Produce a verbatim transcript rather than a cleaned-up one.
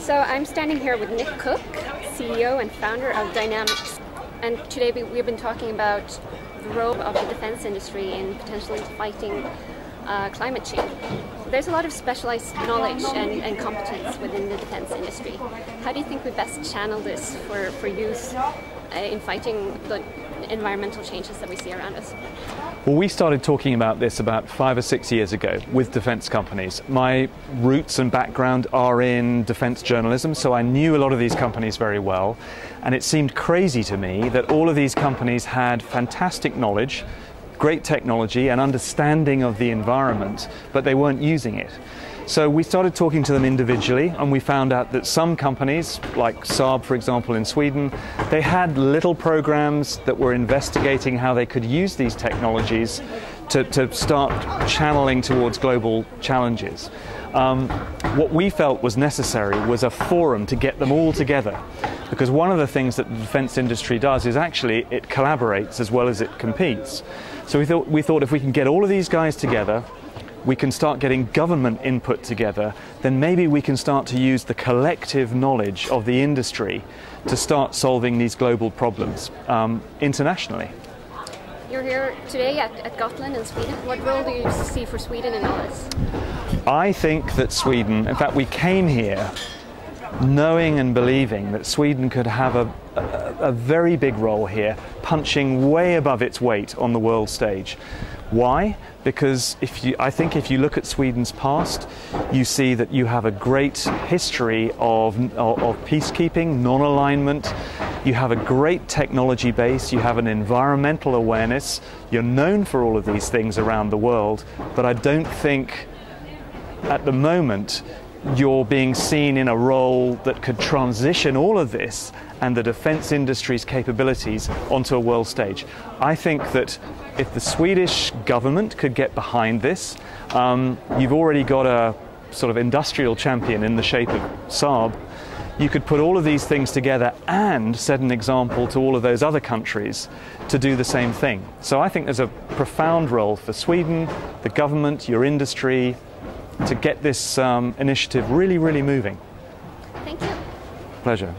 So I'm standing here with Nick Cook, C E O and founder of Dynamixx. And today we, we've been talking about the role of the defense industry in potentially fighting uh, climate change. There's a lot of specialized knowledge and, and competence within the defense industry. How do you think we best channel this for, for use in fighting the environmental changes that we see around us? Well, we started talking about this about five or six years ago with defense companies. My roots and background are in defense journalism, so I knew a lot of these companies very well, and it seemed crazy to me that all of these companies had fantastic knowledge, great technology and understanding of the environment, but they weren't using it. So we started talking to them individually, and we found out that some companies, like Saab for example in Sweden, they had little programs that were investigating how they could use these technologies to, to start channeling towards global challenges. Um, what we felt was necessary was a forum to get them all together, because one of the things that the defense industry does is actually it collaborates as well as it competes. So we thought, we thought if we can get all of these guys together, we can start getting government input together, then maybe we can start to use the collective knowledge of the industry to start solving these global problems um, internationally. You're here today at, at Gotland in Sweden. What role do you see for Sweden in all this? I think that Sweden, in fact we came here knowing and believing that Sweden could have a, a, a very big role here, punching way above its weight on the world stage. Why? Because if you, I think if you look at Sweden's past, you see that you have a great history of, of, of peacekeeping, non-alignment. You have a great technology base, you have an environmental awareness. You're known for all of these things around the world, but I don't think at the moment you're being seen in a role that could transition all of this and the defense industry's capabilities onto a world stage. I think that if the Swedish government could get behind this, um, you've already got a sort of industrial champion in the shape of Saab. You could put all of these things together and set an example to all of those other countries to do the same thing. So I think there's a profound role for Sweden, the government, your industry, to get this um, initiative really, really moving. Thank you. Pleasure.